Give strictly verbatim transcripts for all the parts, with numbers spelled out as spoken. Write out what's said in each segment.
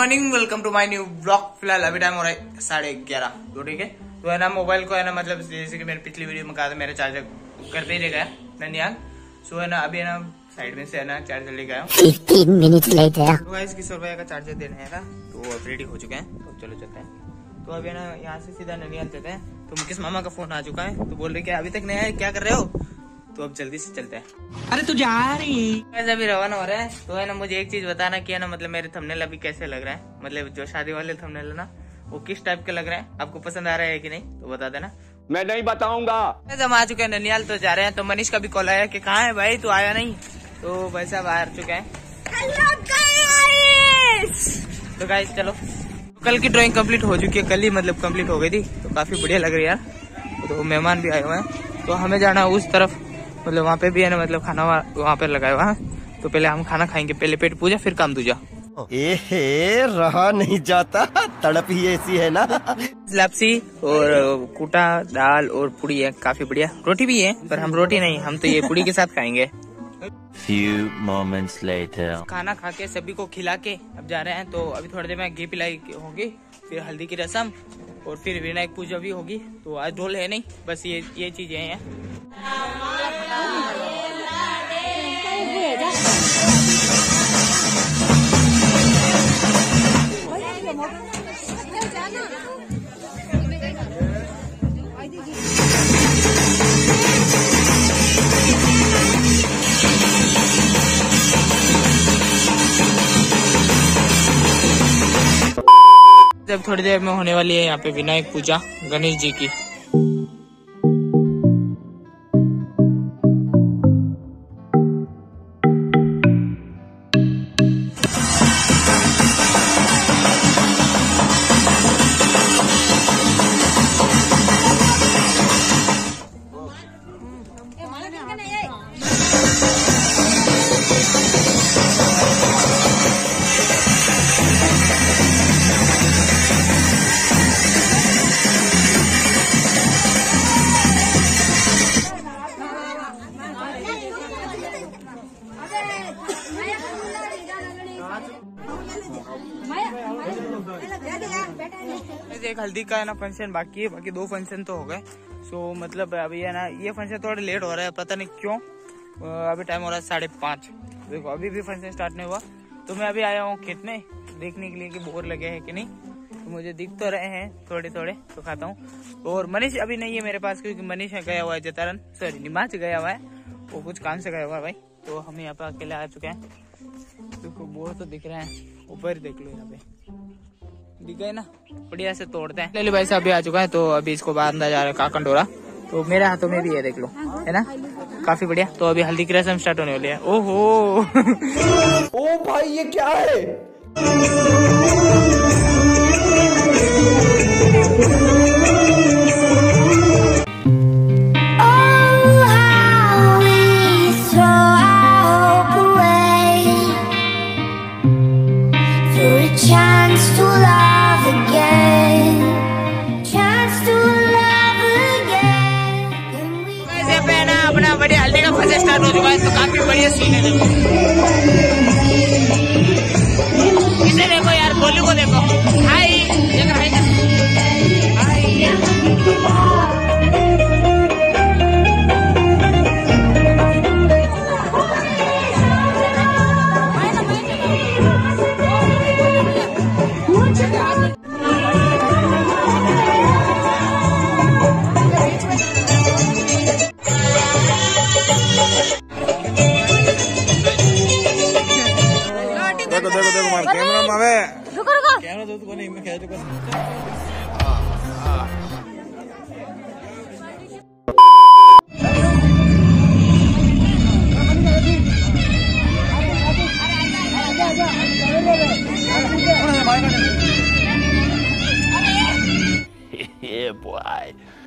Morning, welcome to my new blog. फिलहाल अभी time हो रहा है साढ़े ग्यारह। तो ठीक है, तो है ना मोबाइल को है ना मतलब जैसे कि मैंने पिछली वीडियो में कहा था मेरा चार्जर घर पे ही रह गया ननियाल। सो है ना अभी है ना साइड में से है ना चार्जर ले गया किशोर भैया का चार्जर देने है ना, तो रेडी हो चुके हैं तो चलो चलते हैं। तो अभी है ना यहाँ से सीधा ननियाल चलते हैं। तो मुकेश मामा का फोन आ चुका है, तो बोल रहे कि अभी तक नहीं आया, क्या कर रहे हो? तो अब जल्दी से चलते हैं। अरे तू जा रही है? अभी रवाना हो रहा है। तो है ना मुझे एक चीज बताना कि है ना मतलब मेरे थंबनेल अभी कैसे लग रहा है, मतलब जो शादी वाले थंबनेल है ना वो किस टाइप के लग रहा है, आपको पसंद आ रहा है कि नहीं तो बता देना। मैं नहीं बताऊंगा। हम आ चुके हैं ननियाल, तो जा रहे हैं। तो मनीष का भी कॉल आया कि कहाँ है भाई तू आया नहीं, तो भाई साहब आ चुके हैं। तो गाइस चलो, कल की ड्राइंग कम्प्लीट हो चुकी है, कल ही मतलब कम्प्लीट हो गई थी, तो काफी बढ़िया लग रही है यार। तो मेहमान भी आए हुए हैं, तो हमें जाना है उस तरफ, मतलब वहाँ पे भी है ना मतलब खाना वहाँ पे लगाया हुआ है। तो पहले हम खाना खाएंगे, पहले पेट पूजा फिर काम दूजा। एहे रहा नहीं जाता, तड़प ही ऐसी है ना। लपसी और कुटा दाल और पूरी है, काफी बढ़िया। रोटी भी है पर हम रोटी नहीं, हम तो ये पूरी के साथ खाएंगे। Few moments later. खाना खा के सभी को खिला के अब जा रहे हैं। तो अभी थोड़ी देर में घी पिलाई होगी, फिर हल्दी की रसम और फिर विनायक पूजा भी होगी। तो आज ढोल है नहीं, बस ये ये चीजें हैं। जब थोड़ी देर में होने वाली है यहाँ पे विनायक पूजा गणेश जी की। एक हल्दी का है ना फंक्शन बाकी है, बाकी दो फंक्शन तो हो गए। सो मतलब अभी है ना ये फंक्शन थोड़ा लेट हो रहा है, पता नहीं क्यों। अभी टाइम हो रहा है साढ़े पाँच, देखो अभी भी फंक्शन स्टार्ट नहीं हुआ। तो मैं अभी आया हूँ खेत में देखने के लिए कि बोर लगे हैं कि नहीं, तो मुझे दिख तो रहे हैं थोड़े थोड़े, तो खाता हूँ। और मनीष अभी नहीं है मेरे पास क्योंकि मनीष गया हुआ है जतारन, सॉरी निमाज गया हुआ है, वो कुछ काम से गया हुआ है भाई। तो हम यहाँ पे अकेले आ चुके हैं। देखो बोर तो दिख रहे हैं, ऊपर देख लो यहाँ पे दिख गए ना, बढ़िया से तोड़ते हैं। लल्लू भाई साहब भी आ चुका है, तो अभी इसको बांधा जा रहा है काकंडोरा। तो मेरे हाथों में भी है देख लो, है ना काफी बढ़िया। तो अभी हल्दी की रस्म स्टार्ट होने वाली है। ओहो ओ भाई ये क्या है? स्टार्ट हो चुका है, तो काफी बढ़िया सीन है। देखो इसे देखो यार, गोलू को देखो। हाय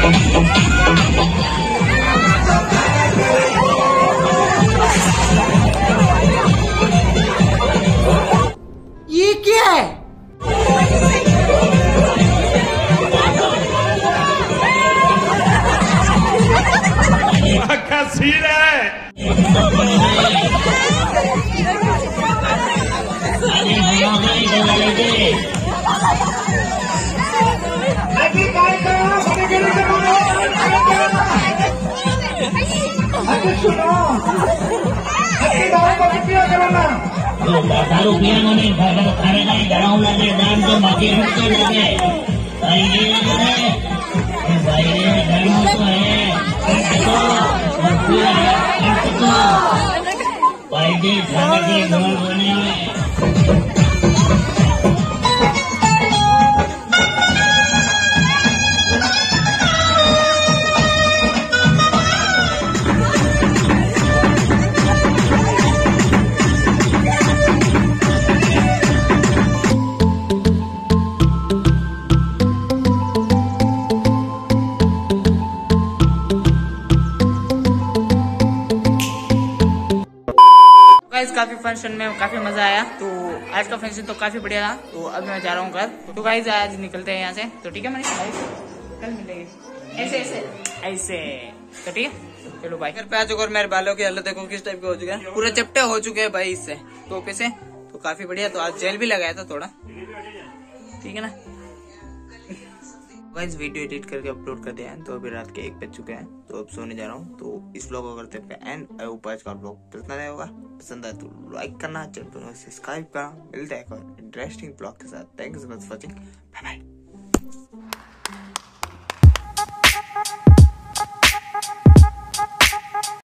ये क्या है? का सीन है। काफी फंक्शन में काफी मजा आया, तो आज का फंक्शन तो काफी बढ़िया था। तो अब मैं जा रहा हूँ घर, तो गाइस आज निकलते हैं यहाँ से। तो ठीक है, मैंने कल मिलेंगे ऐसे ऐसे ऐसे, तो ठीक है, चलो भाई। घर पे आ चुके और मेरे बालों की हालत देखो किस टाइप के हो चुके हैं, पूरे चपटे हो चुके हैं भाई इससे टोपे से। तो काफी बढ़िया, तो आज जेल भी लगाया था थोड़ा, ठीक है ना। गाइस वीडियो एडिट करके अपलोड कर दिया है, तो अभी रात के एक बज चुके हैं, तो अब सोने जा रहा हूँ। तो इस ब्लॉग को करते हैं एंड। ऊपर आज का ब्लॉग पसंद आया होगा, पसंद आया तो लाइक करना, चैनल को सब्सक्राइब करना। मिलते हैं एक और इंटरेस्टिंग ब्लॉग के साथ। Thank you so much for watching, bye bye.